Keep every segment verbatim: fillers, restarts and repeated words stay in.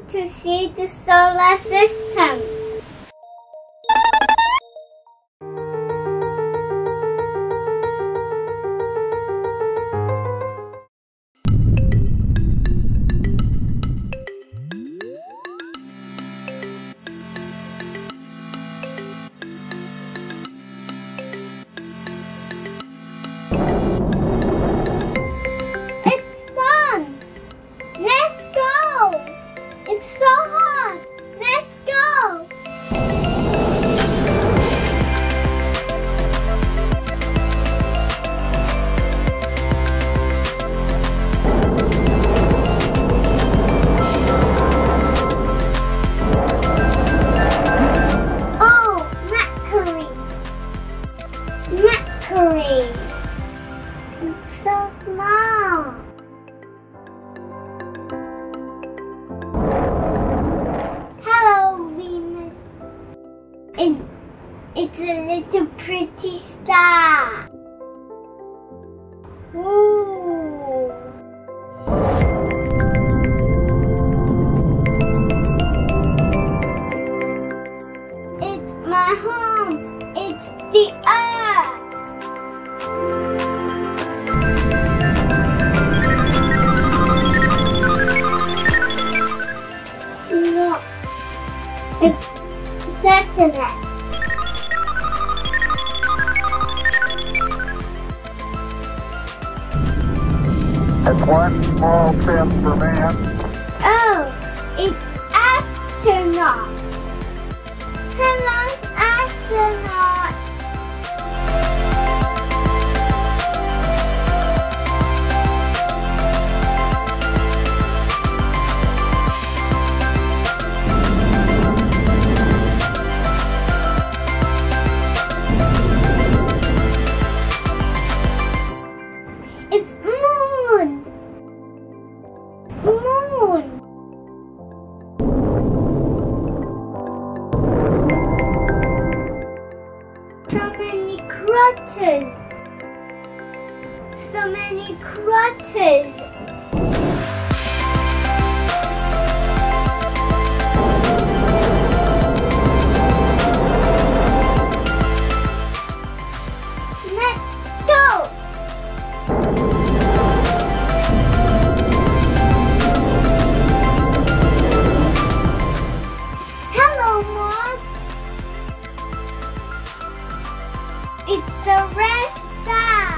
come to see the solar system. Mercury. It's so small. Hello, Venus. It, it's a little pretty star. Ooh. It's my home. It's the Earth. It's Saturday. It's one small step for man. Oh, it's astronauts. Hello, astronauts. So many craters. Let's go. Hello, Mom. It's a red star.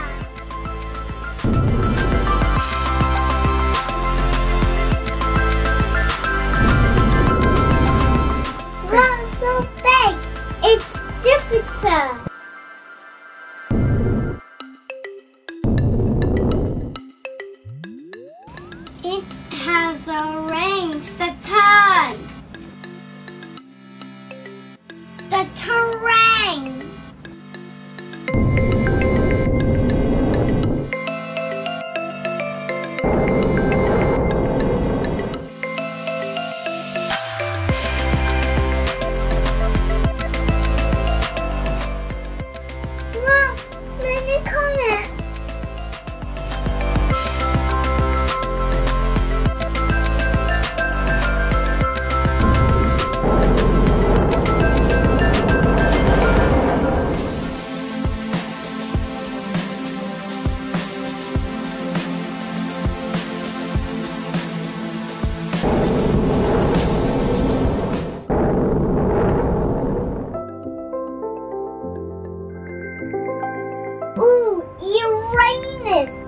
Wow, so big! It's Jupiter! It has a ring, Saturn! Saturn ring! Ooh, Uranus!